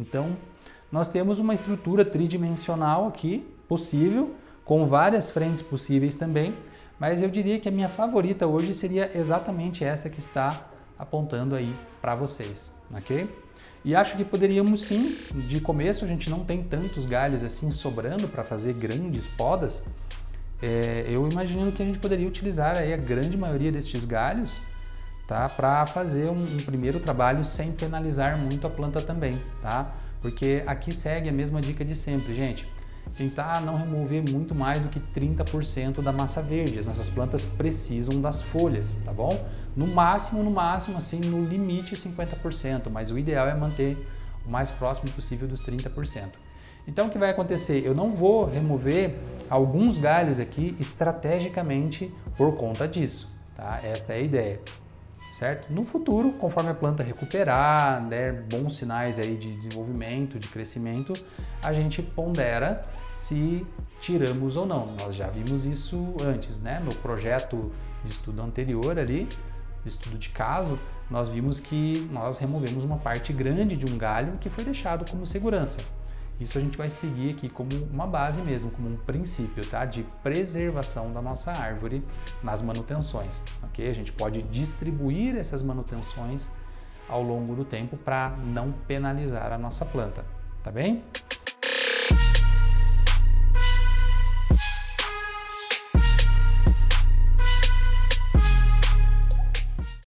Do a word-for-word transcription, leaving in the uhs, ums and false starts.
Então, nós temos uma estrutura tridimensional aqui, possível, com várias frentes possíveis também, mas eu diria que a minha favorita hoje seria exatamente essa que está apontando aí para vocês, ok? E acho que poderíamos sim, de começo a gente não tem tantos galhos assim sobrando para fazer grandes podas, é, eu imagino que a gente poderia utilizar aí a grande maioria destes galhos, tá? Para fazer um, um primeiro trabalho sem penalizar muito a planta também, tá? Porque aqui segue a mesma dica de sempre, gente. Tentar não remover muito mais do que trinta por cento da massa verde. As nossas plantas precisam das folhas, tá bom? No máximo, no máximo, assim, no limite cinquenta por cento, mas o ideal é manter o mais próximo possível dos trinta por cento. Então o que vai acontecer? Eu não vou remover alguns galhos aqui estrategicamente por conta disso, tá? Esta é a ideia, certo? No futuro, conforme a planta recuperar, der bons sinais aí de desenvolvimento, de crescimento, a gente pondera se tiramos ou não. Nós já vimos isso antes, né? No projeto de estudo anterior ali, de estudo de caso, nós vimos que nós removemos uma parte grande de um galho que foi deixado como segurança. Isso a gente vai seguir aqui como uma base mesmo, como um princípio, tá? De preservação da nossa árvore nas manutenções, ok? A gente pode distribuir essas manutenções ao longo do tempo para não penalizar a nossa planta, tá bem?